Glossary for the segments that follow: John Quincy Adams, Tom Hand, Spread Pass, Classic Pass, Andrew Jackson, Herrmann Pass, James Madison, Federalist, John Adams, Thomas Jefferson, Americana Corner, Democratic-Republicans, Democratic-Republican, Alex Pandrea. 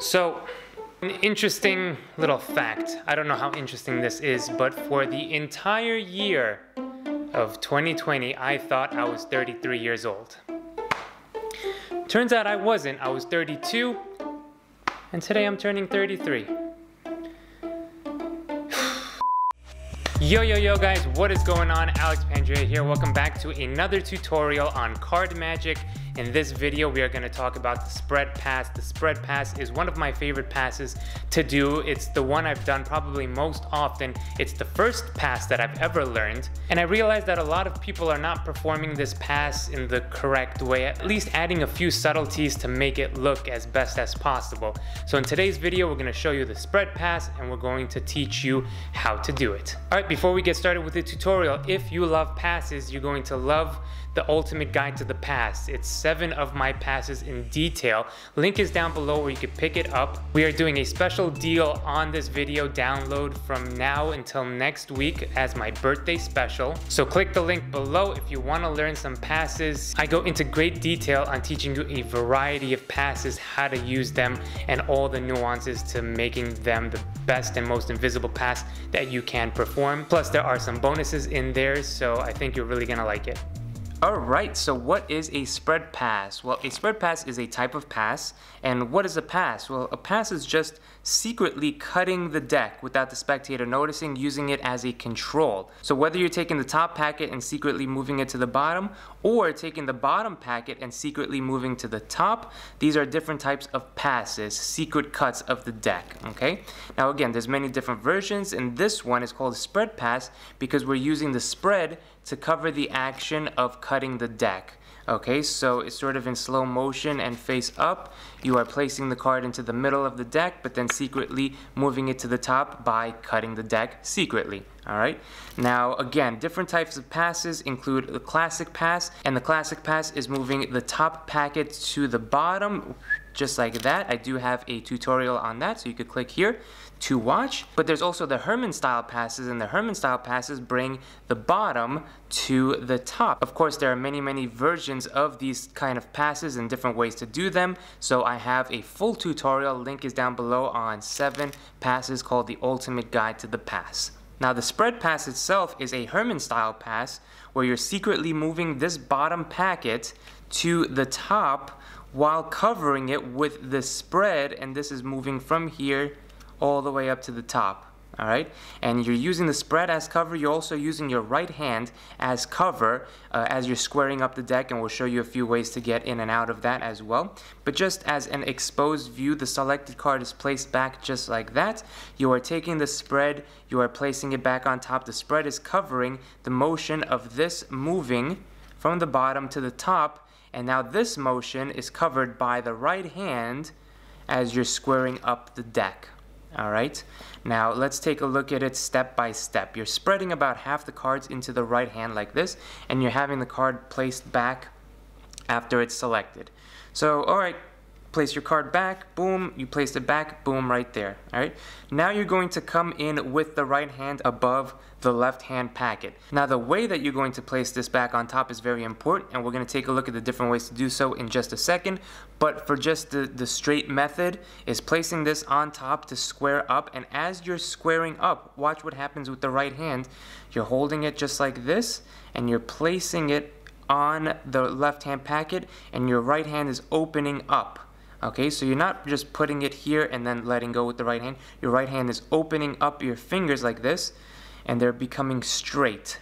So, an interesting little fact. I don't know how interesting this is, but for the entire year of 2020, I thought I was 33 years old. Turns out I wasn't. I was 32, and today I'm turning 33. Yo guys, what is going on? Alex Pandrea here. Welcome back to another tutorial on card magic. In this video, we are going to talk about the spread pass. The spread pass is one of my favorite passes to do. It's the one I've done probably most often. It's the first pass that I've ever learned. And I realized that a lot of people are not performing this pass in the correct way, at least adding a few subtleties to make it look as best as possible. So in today's video, we're going to show you the spread pass and we're going to teach you how to do it. All right, before we get started with the tutorial, if you love passes, you're going to love the ultimate guide to the pass. It's 7 of my passes in detail. Link is down below where you can pick it up. We are doing a special deal on this video download from now until next week as my birthday special. So click the link below if you want to learn some passes. I go into great detail on teaching you a variety of passes, how to use them, and all the nuances to making them the best and most invisible pass that you can perform. Plus there are some bonuses in there, so I think you're really gonna like it. Alright, so what is a spread pass? Well, a spread pass is a type of pass. And what is a pass? Well, a pass is just secretly cutting the deck without the spectator noticing, using it as a control. So whether you're taking the top packet and secretly moving it to the bottom, or taking the bottom packet and secretly moving to the top, these are different types of passes, secret cuts of the deck, okay? Now again, there's many different versions, and this one is called a spread pass because we're using the spread to cover the action of cutting the deck. Okay, so it's sort of in slow motion and face up. You are placing the card into the middle of the deck, but then secretly moving it to the top by cutting the deck secretly. All right, now again, different types of passes include the classic pass, and the classic pass is moving the top packet to the bottom, just like that. I do have a tutorial on that, so you could click here to watch. But there's also the Herrmann style passes, and the Herrmann style passes bring the bottom to the top. Of course, there are many versions of these kind of passes and different ways to do them. So I have a full tutorial, link is down below, on 7 passes called the Ultimate Guide to the Pass. Now the spread pass itself is a Herrmann style pass where you're secretly moving this bottom packet to the top while covering it with the spread, and this is moving from here all the way up to the top. All right, and you're using the spread as cover. You're also using your right hand as cover as you're squaring up the deck, and we'll show you a few ways to get in and out of that as well. But just as an exposed view, the selected card is placed back just like that. You are taking the spread, you are placing it back on top. The spread is covering the motion of this moving from the bottom to the top, and now this motion is covered by the right hand as you're squaring up the deck. All right, now let's take a look at it step by step. You're spreading about half the cards into the right hand like this, and you're having the card placed back after it's selected. So, all right, place your card back, boom, you placed it back, boom, right there. All right, now you're going to come in with the right hand above the left hand packet. Now the way that you're going to place this back on top is very important, and we're going to take a look at the different ways to do so in just a second. But for just the straight method is placing this on top to square up, and as you're squaring up, watch what happens with the right hand. You're holding it just like this, and you're placing it on the left hand packet, and your right hand is opening up. Okay, so you're not just putting it here and then letting go with the right hand. Your right hand is opening up your fingers like this, and they're becoming straight.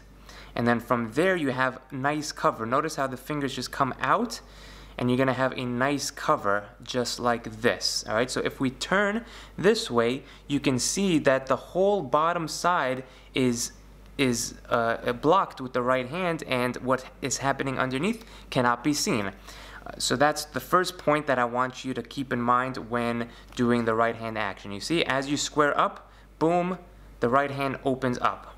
And then from there you have nice cover. Notice how the fingers just come out, and you're gonna have a nice cover just like this. All right, so if we turn this way, you can see that the whole bottom side is blocked with the right hand, and what is happening underneath cannot be seen. So that's the first point that I want you to keep in mind when doing the right hand action. You see, as you square up, boom, the right hand opens up.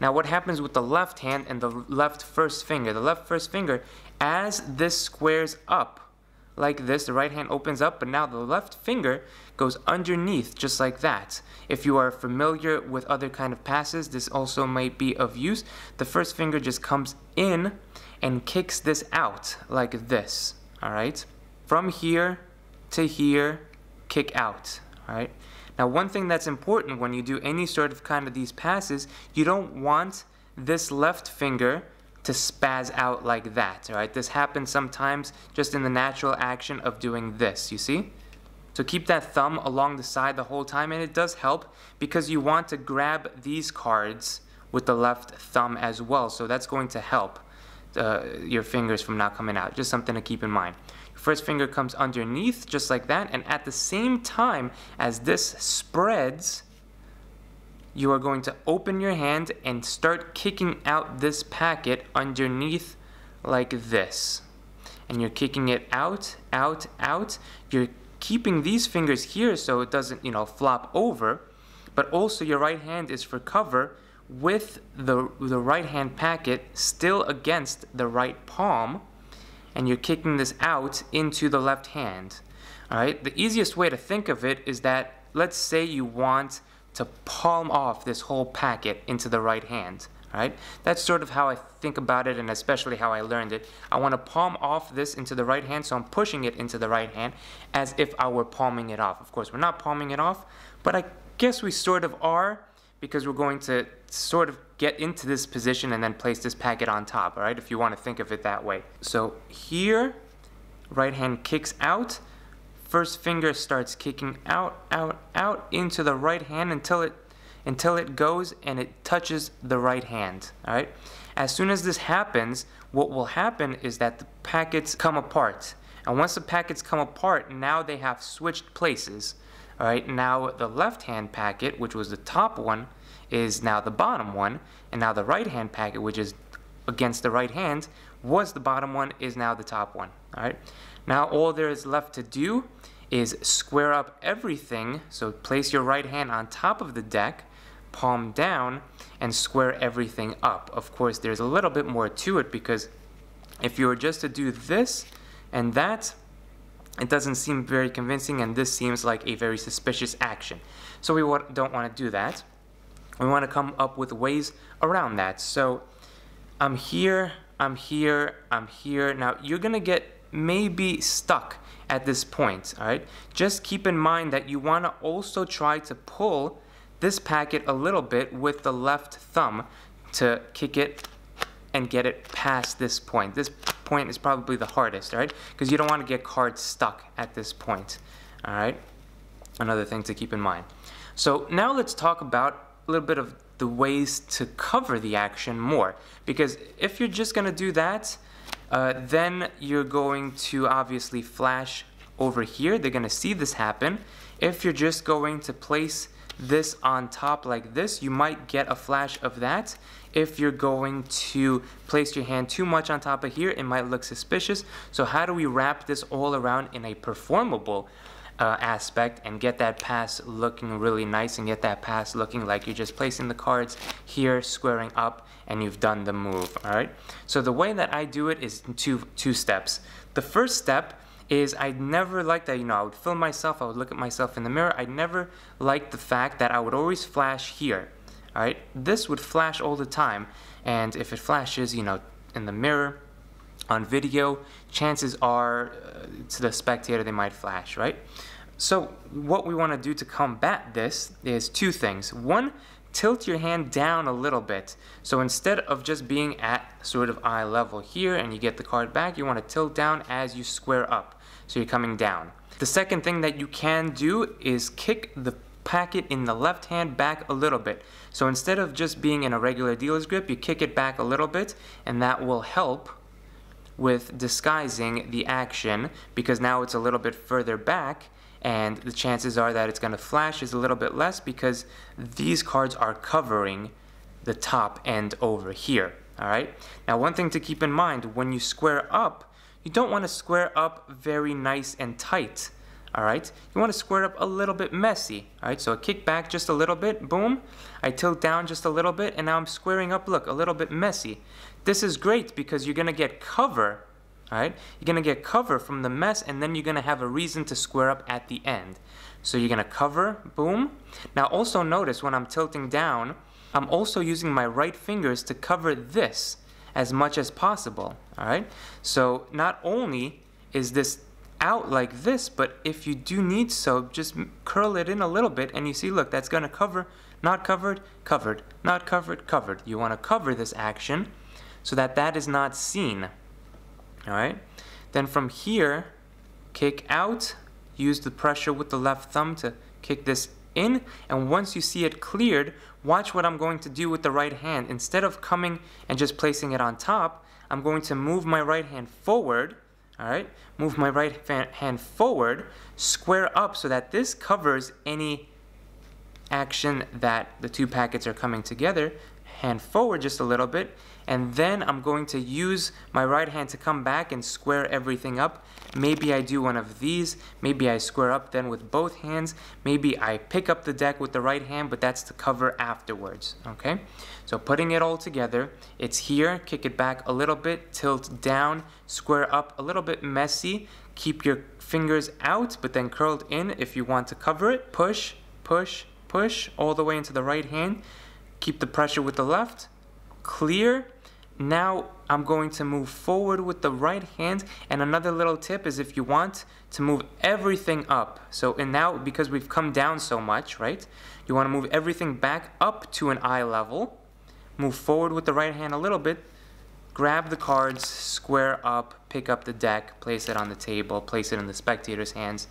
Now what happens with the left hand and the left first finger? The left first finger, as this squares up like this, the right hand opens up, but now the left finger goes underneath just like that. If you are familiar with other kind of passes, this also might be of use. The first finger just comes in and kicks this out like this. All right, from here to here kick out. All right. Now, one thing that's important when you do any sort of kind of these passes, you don't want this left finger to spaz out like that. All right. This happens sometimes just in the natural action of doing this. You see? So keep that thumb along the side the whole time, and it does help because you want to grab these cards with the left thumb as well. So that's going to help your fingers from not coming out. Just something to keep in mind. Your first finger comes underneath just like that, and at the same time as this spreads, you are going to open your hand and start kicking out this packet underneath like this. And you're kicking it out, out, out. You're keeping these fingers here so it doesn't, you know, flop over, but also your right hand is for cover with the right hand packet still against the right palm, and you're kicking this out into the left hand. All right, the easiest way to think of it is that, let's say you want to palm off this whole packet into the right hand. All right, that's sort of how I think about it, and especially how I learned it. I want to palm off this into the right hand, so I'm pushing it into the right hand as if I were palming it off. Of course, we're not palming it off, but I guess we sort of are, because we're going to sort of get into this position and then place this packet on top, all right, if you want to think of it that way. So here, right hand kicks out, first finger starts kicking out, out, out into the right hand until it goes and it touches the right hand, all right? As soon as this happens, what will happen is that the packets come apart. And once the packets come apart, now they have switched places, all right? Now the left-hand packet, which was the top one, is now the bottom one, and now the right-hand packet, which is against the right hand, was the bottom one, is now the top one, all right? Now all there is left to do is square up everything, so place your right hand on top of the deck, palm down, and square everything up. Of course, there's a little bit more to it, because if you were just to do this and that, it doesn't seem very convincing, and this seems like a very suspicious action. So we don't want to do that. We want to come up with ways around that. So I'm here, I'm here, I'm here. Now you're going to get maybe stuck at this point, all right? Just keep in mind that you want to also try to pull this packet a little bit with the left thumb to kick it and get it past this point. This point is probably the hardest, all right? Because you don't want to get cards stuck at this point, all right? Another thing to keep in mind. So now let's talk about a little bit of the ways to cover the action more, because if you're just going to do that, then you're going to obviously flash over here. They're going to see this happen. If you're just going to place this on top like this, you might get a flash of that. If you're going to place your hand too much on top of here, it might look suspicious. So how do we wrap this all around in a performable aspect and get that pass looking really nice, and get that pass looking like you're just placing the cards here, squaring up, and you've done the move, all right? So the way that I do it is two steps. The first step is I never liked that, you know, I would film myself, I would look at myself in the mirror, I never liked the fact that I would always flash here, all right? This would flash all the time, and if it flashes, you know, in the mirror, on video, chances are to the spectator they might flash, right? So what we want to do to combat this is two things. One, tilt your hand down a little bit. So instead of just being at sort of eye level here and you get the card back, you want to tilt down as you square up. So you're coming down. The second thing that you can do is kick the packet in the left hand back a little bit. So instead of just being in a regular dealer's grip, you kick it back a little bit, and that will help with disguising the action, because now it's a little bit further back, and the chances are that it's going to flash is a little bit less because these cards are covering the top end over here, all right? Now one thing to keep in mind, when you square up, you don't want to square up very nice and tight, all right? You want to square up a little bit messy, all right? So I kick back just a little bit, boom, I tilt down just a little bit, and now I'm squaring up, look, a little bit messy. This is great because you're going to get cover, all right? You're going to get cover from the mess, and then you're going to have a reason to square up at the end. So you're going to cover, boom. Now also notice when I'm tilting down, I'm also using my right fingers to cover this as much as possible, all right? So not only is this out like this, but if you do need soap, just curl it in a little bit and you see, look, that's gonna cover, not covered, covered, not covered, covered. You wanna cover this action so that that is not seen, all right? Then from here, kick out, use the pressure with the left thumb to kick this in, and once you see it cleared, watch what I'm going to do with the right hand. Instead of coming and just placing it on top, I'm going to move my right hand forward, all right? Move my right hand forward, square up so that this covers any action that the two packets are coming together. Hand forward just a little bit, and then I'm going to use my right hand to come back and square everything up. Maybe I do one of these, maybe I square up then with both hands, maybe I pick up the deck with the right hand, but that's to cover afterwards, okay? So putting it all together, it's here, kick it back a little bit, tilt down, square up, a little bit messy, keep your fingers out, but then curled in if you want to cover it, push, push, push, all the way into the right hand, keep the pressure with the left, clear. Now I'm going to move forward with the right hand, and another little tip is if you want to move everything up, so and now because we've come down so much, right, you want to move everything back up to an eye level, move forward with the right hand a little bit, grab the cards, square up, pick up the deck, place it on the table, place it in the spectator's hands,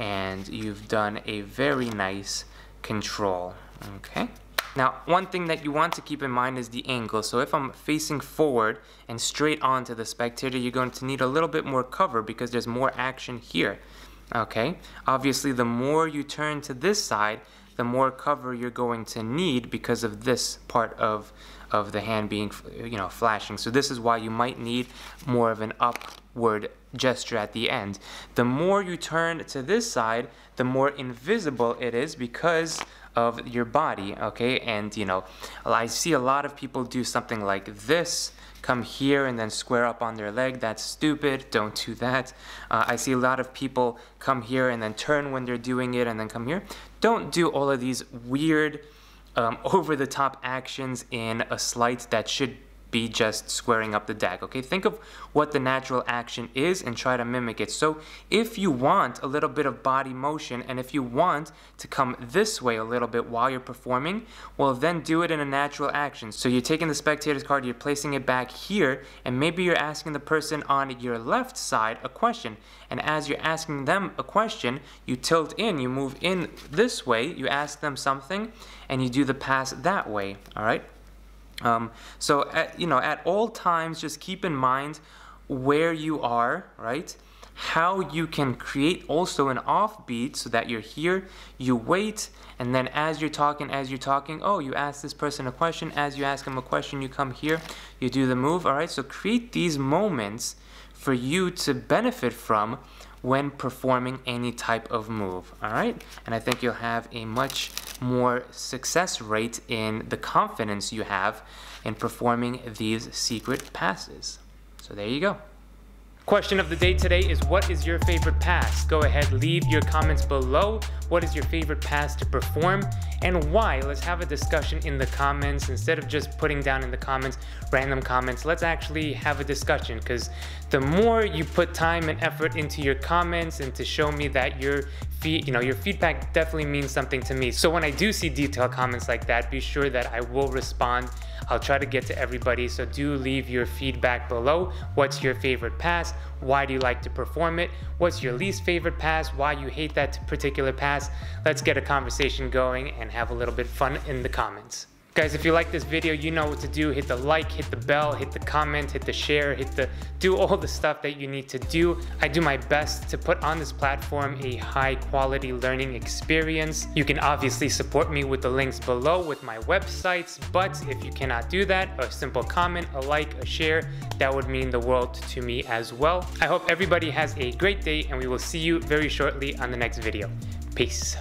and you've done a very nice control, okay? Now, one thing that you want to keep in mind is the angle. So if I'm facing forward and straight on to the spectator, you're going to need a little bit more cover because there's more action here, okay? Obviously, the more you turn to this side, the more cover you're going to need because of this part of the hand being, you know, flashing. So this is why you might need more of an upward gesture at the end. The more you turn to this side, the more invisible it is because of your body, okay? And you know, I see a lot of people do something like this, come here and then square up on their leg. That's stupid, don't do that. I see a lot of people come here and then turn when they're doing it and then come here. Don't do all of these weird over-the-top actions in a slight that should be just squaring up the deck, okay? Think of what the natural action is and try to mimic it. So if you want a little bit of body motion and if you want to come this way a little bit while you're performing, well then do it in a natural action. So you're taking the spectator's card, you're placing it back here, and maybe you're asking the person on your left side a question. And as you're asking them a question, you tilt in, you move in this way, you ask them something, and you do the pass that way, all right? So at all times, just keep in mind where you are, right? How you can create also an offbeat so that you're here, you wait, and then as you're talking, oh, you ask this person a question, as you ask them a question, you come here, you do the move, all right? So create these moments for you to benefit from when performing any type of move, all right? And I think you'll have a much more success rate in the confidence you have in performing these secret passes. So there you go. Question of the day today is, what is your favorite pass? Go ahead, leave your comments below. What is your favorite pass to perform and why? Let's have a discussion in the comments. Instead of just putting down in the comments, random comments, let's actually have a discussion, because the more you put time and effort into your comments and to show me that your feedback definitely means something to me. So when I do see detailed comments like that, be sure that I will respond. I'll try to get to everybody, so do leave your feedback below. What's your favorite pass? Why do you like to perform it? What's your least favorite pass? Why you hate that particular pass? Let's get a conversation going and have a little bit of fun in the comments. Guys, if you like this video, you know what to do. Hit the like, hit the bell, hit the comment, hit the share, do all the stuff that you need to do. I do my best to put on this platform a high quality learning experience. You can obviously support me with the links below with my websites, but if you cannot do that, a simple comment, a like, a share, that would mean the world to me as well. I hope everybody has a great day, and we will see you very shortly on the next video. Peace.